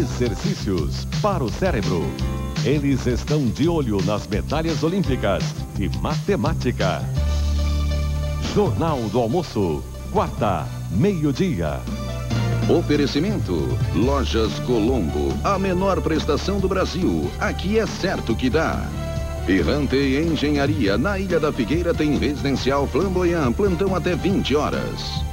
Exercícios para o cérebro. Eles estão de olho nas medalhas olímpicas de matemática. Jornal do Almoço, quarta, meio-dia. Oferecimento, Lojas Colombo, a menor prestação do Brasil, aqui é certo que dá. Errante Engenharia, na Ilha da Figueira tem residencial Flamboyant, plantão até 20 horas.